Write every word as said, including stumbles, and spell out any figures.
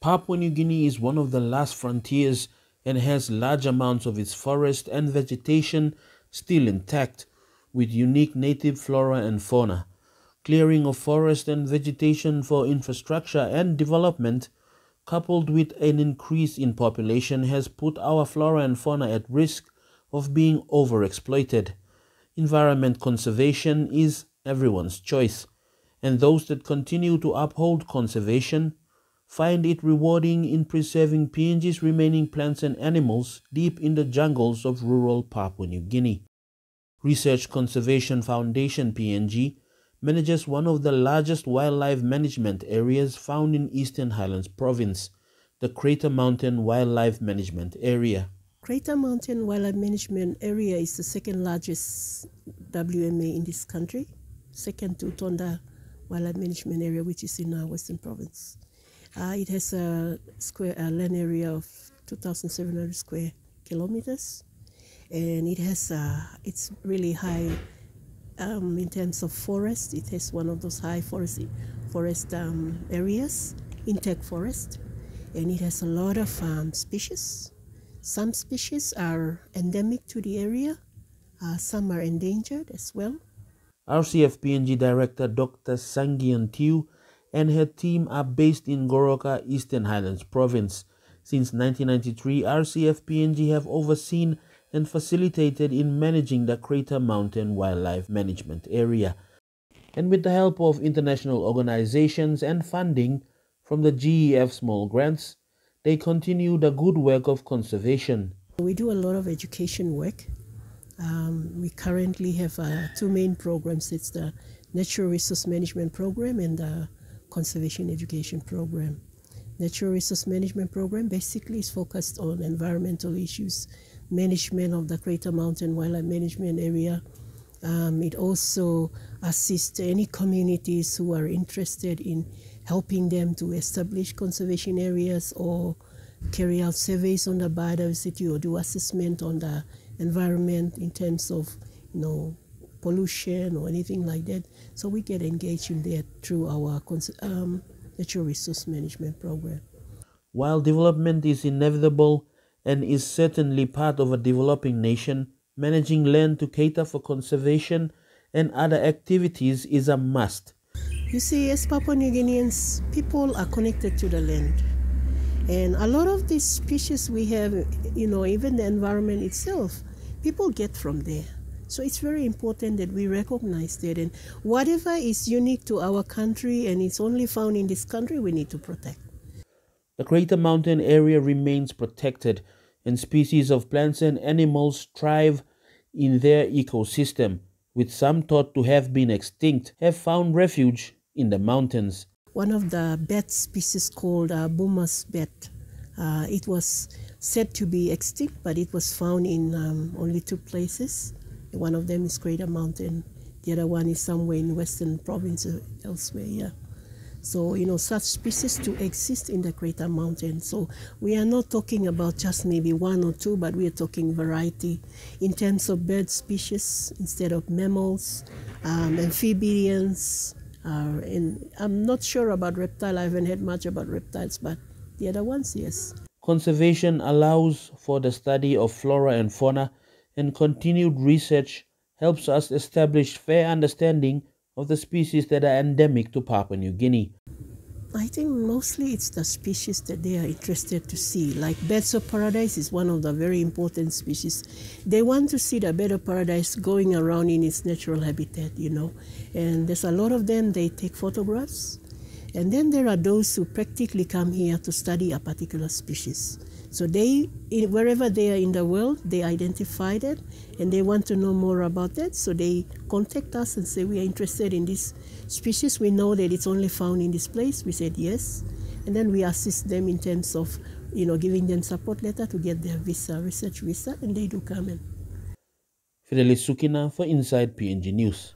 Papua New Guinea is one of the last frontiers and has large amounts of its forest and vegetation still intact, with unique native flora and fauna. Clearing of forest and vegetation for infrastructure and development, coupled with an increase in population, has put our flora and fauna at risk of being overexploited. Environment conservation is everyone's choice, and those that continue to uphold conservation find it rewarding in preserving P N G's remaining plants and animals deep in the jungles of rural Papua New Guinea. Research Conservation Foundation P N G manages one of the largest wildlife management areas found in Eastern Highlands Province, the Crater Mountain Wildlife Management Area. Crater Mountain Wildlife Management Area is the second largest W M A in this country, second to Tonda Wildlife Management Area, which is in our Western Province. Uh, it has a square a land area of two thousand seven hundred square kilometers, and it has uh, it's really high um, in terms of forest. It has one of those high forest forest um, areas, intact forest, and it has a lot of um, species. Some species are endemic to the area, uh, some are endangered as well. R C F P N G Director Doctor Sangion Tiu and her team are based in Goroka, Eastern Highlands Province. Since nineteen ninety-three, R C F P N G have overseen and facilitated in managing the Crater Mountain Wildlife Management Area. And with the help of international organizations and funding from the G E F small grants, they continue the good work of conservation. We do a lot of education work. Um, we currently have uh, two main programs. It's the Natural Resource Management Program and the Conservation Education Program. Natural Resource Management Program basically is focused on environmental issues, management of the Crater Mountain Wildlife Management Area. Um, it also assists any communities who are interested in helping them to establish conservation areas or carry out surveys on the biodiversity or do assessment on the environment in terms of, you know, pollution or anything like that. So we get engaged in that through our um, Natural Resource Management Program. While development is inevitable and is certainly part of a developing nation, managing land to cater for conservation and other activities is a must. You see, as Papua New Guineans, people are connected to the land. And a lot of these species we have, you know, even the environment itself, people get from there. So it's very important that we recognize that, and whatever is unique to our country and it's only found in this country, we need to protect. The Crater Mountain area remains protected, and species of plants and animals thrive in their ecosystem, with some thought to have been extinct, have found refuge in the mountains. One of the bat species called uh, Bumas bat, uh, it was said to be extinct, but it was found in um, only two places. One of them is Crater Mountain. The other one is somewhere in Western Province or elsewhere, yeah. So, you know, such species do exist in the Crater Mountain. So we are not talking about just maybe one or two, but we are talking variety in terms of bird species instead of mammals, um, amphibians, uh, and I'm not sure about reptile. I haven't heard much about reptiles, but the other ones, yes. Conservation allows for the study of flora and fauna, and continued research helps us establish fair understanding of the species that are endemic to Papua New Guinea. I think mostly it's the species that they are interested to see. Like birds of paradise is one of the very important species. They want to see the bird of paradise going around in its natural habitat, you know. And there's a lot of them, they take photographs. And then there are those who practically come here to study a particular species. So they, wherever they are in the world, they identify that and they want to know more about that. So they contact us and say, we are interested in this species. We know that it's only found in this place. We said yes. And then we assist them in terms of, you know, giving them support letter to get their visa, research visa, and they do come in. Fidelis Sukina for Inside P N G News.